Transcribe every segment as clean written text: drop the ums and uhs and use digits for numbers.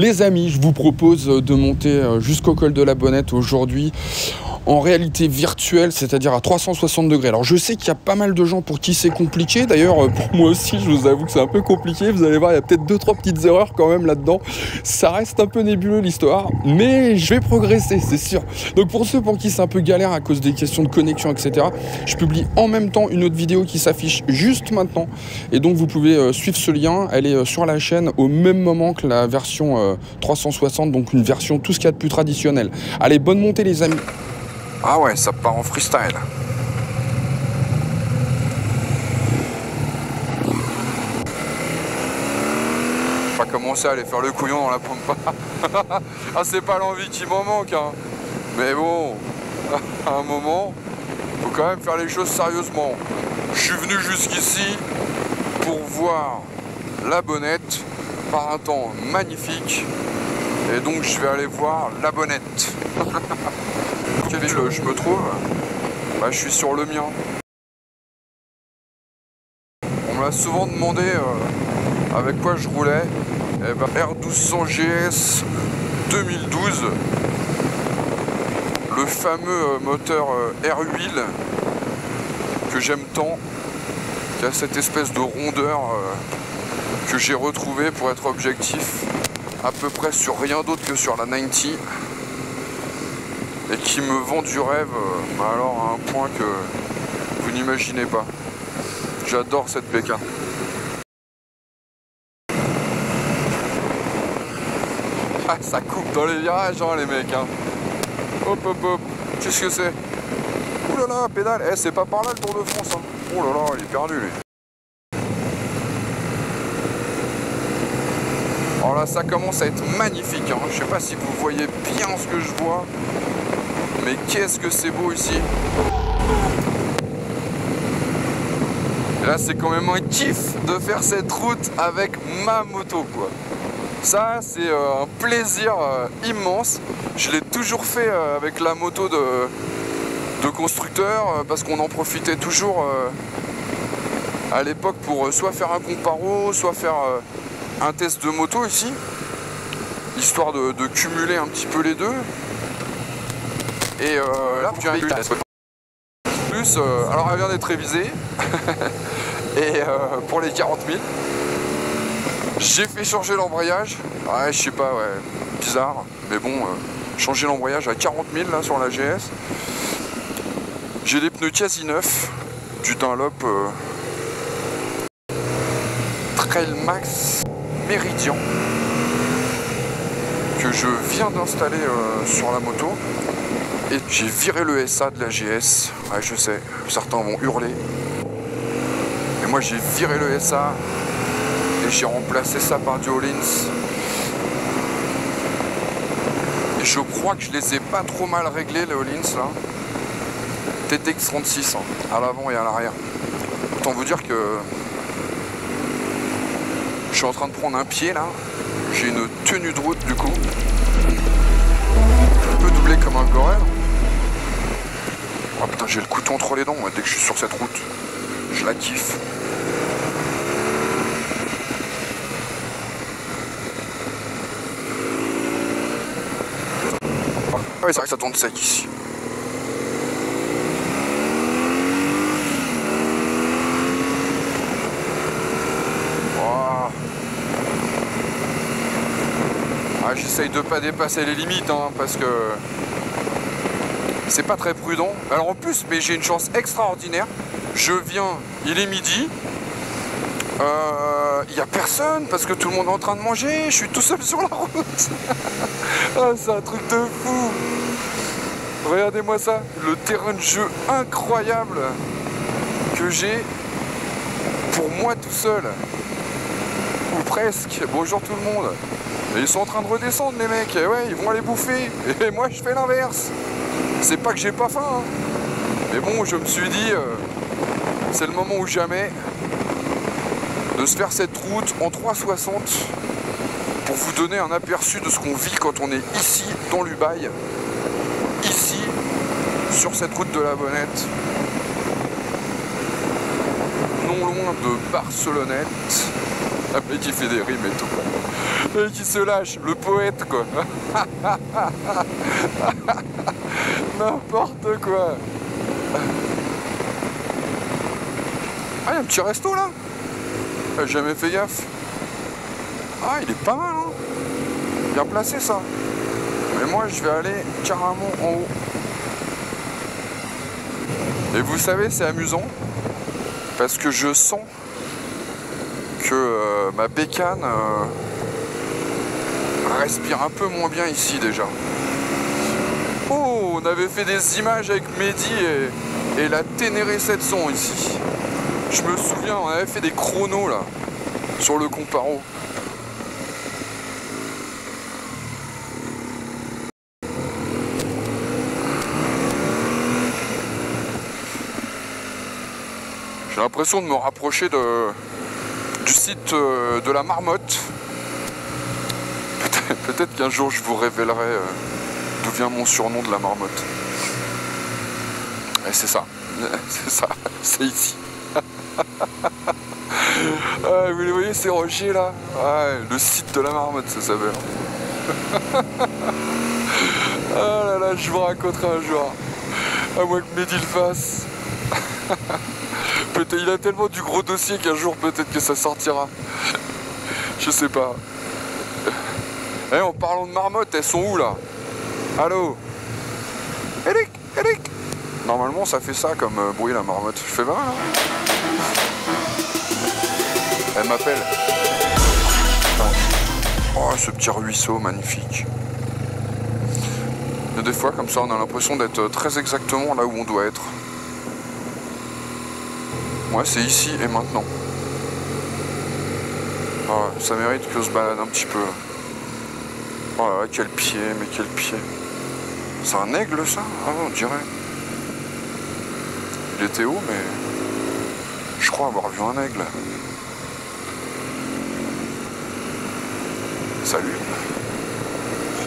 Les amis, je vous propose de monter jusqu'au col de la Bonette aujourd'hui en réalité virtuelle, c'est-à-dire à 360 degrés. Alors je sais qu'il y a pas mal de gens pour qui c'est compliqué. D'ailleurs, pour moi aussi, je vous avoue que c'est un peu compliqué. Vous allez voir, il y a peut-être 2-3 petites erreurs quand même là-dedans. Ça reste un peu nébuleux l'histoire, mais je vais progresser, c'est sûr. Donc pour ceux pour qui c'est un peu galère à cause des questions de connexion, etc., je publie en même temps une autre vidéo qui s'affiche juste maintenant. Et donc vous pouvez suivre ce lien. Elle est sur la chaîne au même moment que la version 360, donc une version tout ce qu'il y a de plus traditionnel. Allez, bonne montée les amis. Ah ouais, ça part en freestyle. Pas commencer à aller faire le couillon dans la pampa. Ah, c'est pas l'envie qui m'en manque, hein. Mais bon, à un moment, faut quand même faire les choses sérieusement. Je suis venu jusqu'ici pour voir la Bonette par un temps magnifique. Et donc je vais aller voir la Bonette. Quelle ville je me trouve? Bah, je suis sur le mien. On me l'a souvent demandé avec quoi je roulais. Et bah, R1200GS 2012. Le fameux moteur R8 que j'aime tant. Qui a cette espèce de rondeur que j'ai retrouvé, pour être objectif, à peu près sur rien d'autre que sur la 90. Et qui me vend du rêve, alors à un point que vous n'imaginez pas. J'adore cette PK. Ah, ça coupe dans les virages, hein, les mecs. Hein. Hop, hop, hop. Qu'est-ce que c'est? Ouh là là, pédale. Eh, c'est pas par là le Tour de France. Hein. Oh là là, il est perdu, lui. Alors là, ça commence à être magnifique. Hein. Je sais pas si vous voyez bien ce que je vois. Mais qu'est-ce que c'est beau ici! Et là, c'est quand même un kiff de faire cette route avec ma moto, quoi. Ça, c'est un plaisir immense. Je l'ai toujours fait avec la moto de constructeur, parce qu'on en profitait toujours à l'époque pour soit faire un comparo, soit faire un test de moto ici, histoire de cumuler un petit peu les deux. Et là, tu arrives plus, alors elle vient d'être révisée. Et pour les 40 000, j'ai fait changer l'embrayage. Ouais, je sais pas, ouais, bizarre. Mais bon, changer l'embrayage à 40 000 là sur la GS. J'ai des pneus quasi neufs du Dunlop Trail Max Méridian que je viens d'installer sur la moto. Et j'ai viré le SA de la GS. Ouais, je sais, certains vont hurler. Mais moi, j'ai viré le SA et j'ai remplacé ça par du Hollins. Et je crois que je les ai pas trop mal réglés, les Hollins là. TTX 36, hein, à l'avant et à l'arrière. Autant vous dire que je suis en train de prendre un pied là. J'ai une tenue de route du coup. Je peux doubler comme un gorel. Oh putain, j'ai le couteau entre les dents, ouais, dès que je suis sur cette route. Je la kiffe. Ah oui, c'est vrai que ça tourne sec ici. J'essaye de pas dépasser les limites, hein, parce que c'est pas très prudent. Alors en plus, mais j'ai une chance extraordinaire. Je viens, il est midi. Il n'y a personne parce que tout le monde est en train de manger. Je suis tout seul sur la route. Ah, c'est un truc de fou. Regardez-moi ça, le terrain de jeu incroyable que j'ai pour moi tout seul. Ou presque. Bonjour tout le monde. Et ils sont en train de redescendre les mecs, et ouais, ils vont aller bouffer. Et moi je fais l'inverse. C'est pas que j'ai pas faim, hein. Mais bon, je me suis dit, c'est le moment ou jamais de se faire cette route en 360 pour vous donner un aperçu de ce qu'on vit quand on est ici, dans l'Ubaye, ici, sur cette route de la Bonette, non loin de Barcelonnette, mais qui fait des rimes et tout. et qui se lâche, le poète quoi. N'importe quoi. Ah, il y a un petit resto là. J'ai jamais fait gaffe. Ah, il est pas mal, hein. Bien placé ça. Mais moi je vais aller carrément en haut. Et vous savez, c'est amusant. Parce que je sens que ma bécane respire un peu moins bien ici déjà. Oh, on avait fait des images avec Mehdi et la Ténéré 700 ici. Je me souviens, on avait fait des chronos là, sur le comparo. J'ai l'impression de me rapprocher du site de la marmotte. Peut-être qu'un jour je vous révélerai d'où vient mon surnom de la marmotte. Et c'est ça, c'est ici. Ah, vous les voyez ces rochers là, ah, le site de la marmotte ça s'appelle. Ah là là, je vous raconterai un jour, à moins que Mehdi le fasse. Peut-être, il a tellement du gros dossier qu'un jour peut-être que ça sortira. Je sais pas. Eh, en parlant de marmottes, elles sont où là? Allô Eric, Eric. Normalement ça fait ça comme bruit la marmotte. Je fais mal là. Elle m'appelle. Oh, ce petit ruisseau magnifique. Et des fois, comme ça, on a l'impression d'être très exactement là où on doit être. Moi, ouais, c'est ici et maintenant. Ah, ça mérite que se balade un petit peu. Oh là là, quel pied, mais quel pied. C'est un aigle, ça? Ah, on dirait. Il était haut, mais... je crois avoir vu un aigle. Salut.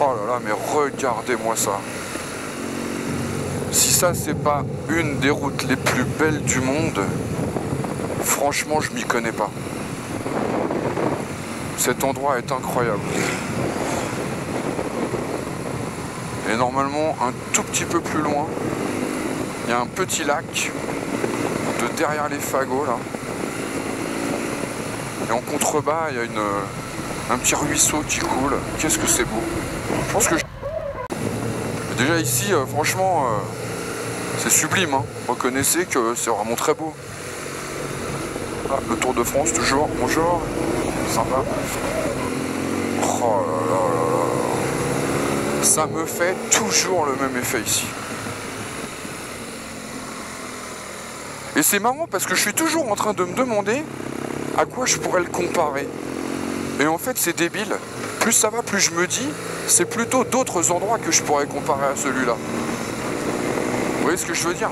Oh là là, mais regardez-moi ça. Si ça, c'est pas une des routes les plus belles du monde, franchement, je m'y connais pas. Cet endroit est incroyable. Et normalement, un tout petit peu plus loin, il y a un petit lac de derrière les fagots, là. Et en contrebas, il y a une... un petit ruisseau qui coule, qu'est-ce que c'est beau. Je pense que déjà ici, franchement, c'est sublime, hein. Reconnaissez que c'est vraiment très beau. Ah, le Tour de France, toujours, bonjour, sympa. Oh là là là là. Ça me fait toujours le même effet ici. Et c'est marrant parce que je suis toujours en train de me demander à quoi je pourrais le comparer. Et en fait, c'est débile. Plus ça va, plus je me dis, c'est plutôt d'autres endroits que je pourrais comparer à celui-là. Vous voyez ce que je veux dire?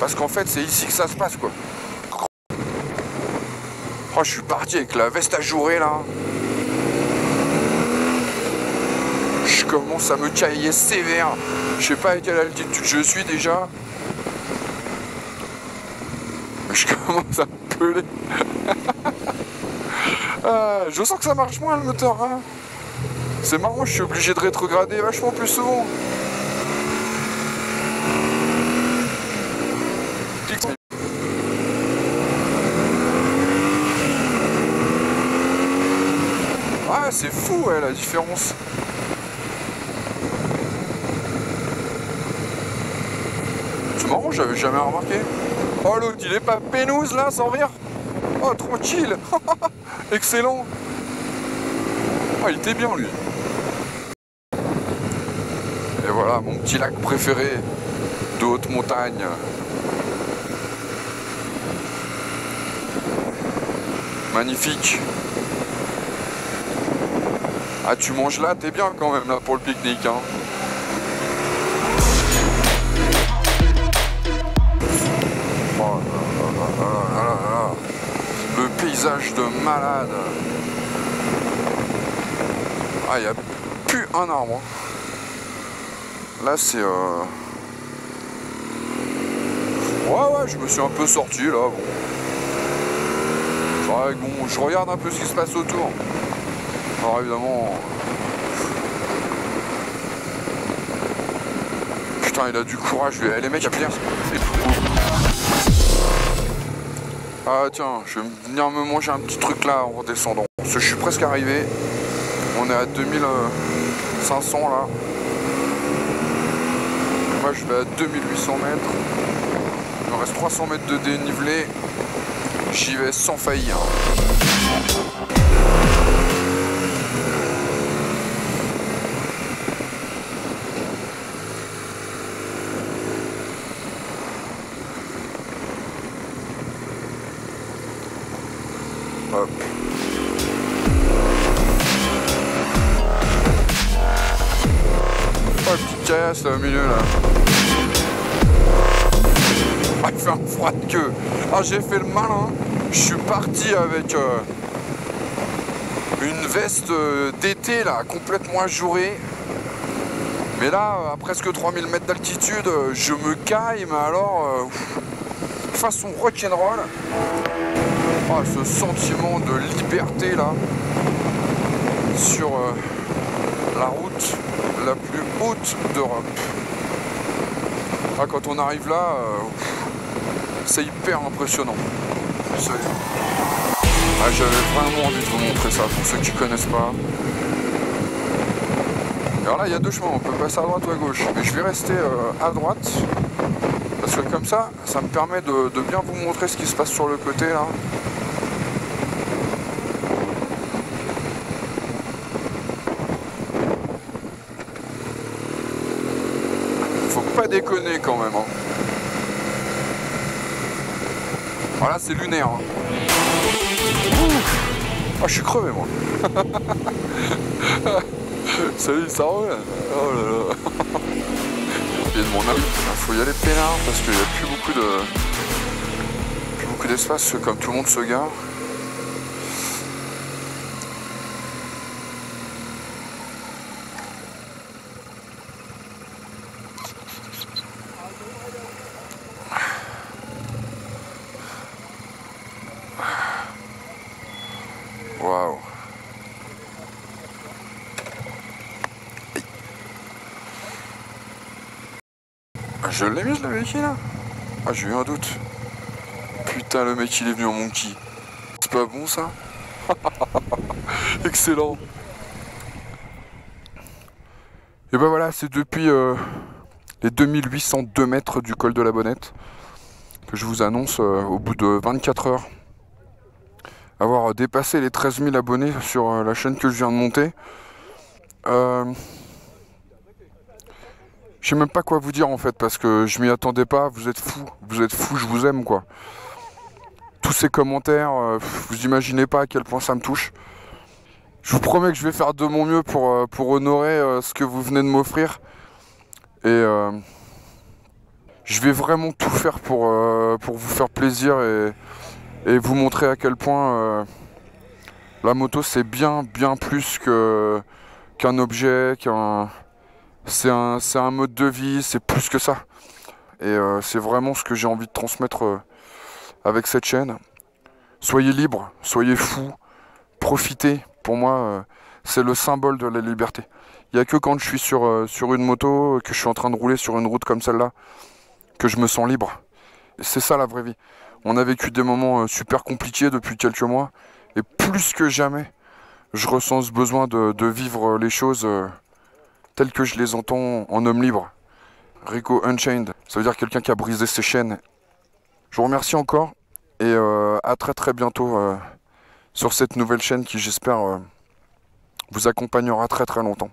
Parce qu'en fait, c'est ici que ça se passe, quoi. Oh, je suis parti avec la veste ajourée, là. Je commence à me cailler sévère. Je sais pas à quelle altitude je suis, déjà. Je commence à peler. Je sens que ça marche moins le moteur, hein. C'est marrant, je suis obligé de rétrograder vachement plus souvent. Ah, c'est fou, ouais, la différence. C'est marrant, j'avais jamais remarqué. Oh, l'autre, il est pas pénouse là, sans rire. Oh, tranquille. Excellent. Oh, il était bien, lui. Et voilà, mon petit lac préféré de haute montagne. Magnifique. Ah, tu manges là, t'es bien quand même, là, pour le pique-nique, hein. Paysage de malade. Ah, il n'y a plus un arbre. Là, c'est... Ouais, je me suis un peu sorti, là. Bon. Ouais, bon, je regarde un peu ce qui se passe autour. Alors évidemment... Putain, il a du courage, lui. Les mecs, à pierre. Ah tiens, je vais venir me manger un petit truc là en redescendant. Parce que je suis presque arrivé. On est à 2500 là. Moi je vais à 2800 mètres. Il me reste 300 mètres de dénivelé. J'y vais sans faillir. Hop. Oh, le petit casse là au milieu là. Ah, il fait un froid de queue. Ah, j'ai fait le malin. Je suis parti avec une veste d'été là, complètement ajourée. Mais là, à presque 3000 mètres d'altitude, je me caille, mais alors, façon rock'n'roll. Oh, ce sentiment de liberté là, sur la route la plus haute d'Europe. Ah, quand on arrive là, c'est hyper impressionnant. Ah, j'avais vraiment envie de vous montrer ça, pour ceux qui ne connaissent pas. Alors là, il y a deux chemins, on peut passer à droite ou à gauche. Mais je vais rester à droite, parce que comme ça, ça me permet de bien vous montrer ce qui se passe sur le côté là. Pas déconner quand même. Hein. Voilà, c'est lunaire. Hein. Ah, je suis crevé moi. Salut, ça roule. Oh là là. Et de mon âme, faut y aller peinard parce qu'il n'y a plus beaucoup d'espace comme tout le monde se gare. Waouh. Je l'ai mis le mec là. Ah, j'ai eu un doute. Putain, le mec il est venu en monkey. C'est pas bon ça. Excellent. Et ben voilà, c'est depuis les 2802 mètres du col de la Bonette que je vous annonce au bout de 24 heures. Avoir dépassé les 13 000 abonnés sur la chaîne que je viens de monter. Je sais même pas quoi vous dire en fait, parce que je m'y attendais pas. Vous êtes fous, je vous aime quoi. Tous ces commentaires, vous imaginez pas à quel point ça me touche. Je vous promets que je vais faire de mon mieux pour honorer ce que vous venez de m'offrir. Et je vais vraiment tout faire pour vous faire plaisir et vous montrer à quel point la moto c'est bien plus qu'un objet, c'est un mode de vie, c'est plus que ça. Et c'est vraiment ce que j'ai envie de transmettre avec cette chaîne. Soyez libres, soyez fous, profitez. Pour moi, c'est le symbole de la liberté. Il n'y a que quand je suis sur une moto, que je suis en train de rouler sur une route comme celle-là, que je me sens libre. Et c'est ça la vraie vie. On a vécu des moments super compliqués depuis quelques mois. Et plus que jamais, je ressens ce besoin de vivre les choses telles que je les entends en homme libre. REEKO Unchained, ça veut dire quelqu'un qui a brisé ses chaînes. Je vous remercie encore et à très bientôt sur cette nouvelle chaîne qui, j'espère, vous accompagnera très longtemps.